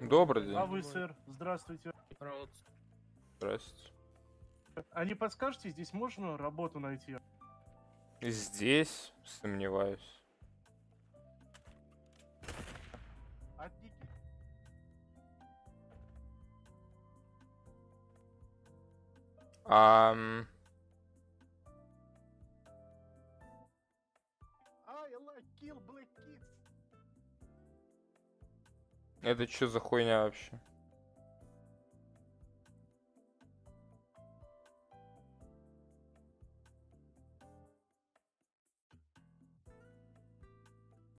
Добрый день. А вы, сэр? Здравствуйте. Здравствуйте. А не подскажете, здесь можно работу найти? Здесь сомневаюсь. Это что за хуйня вообще?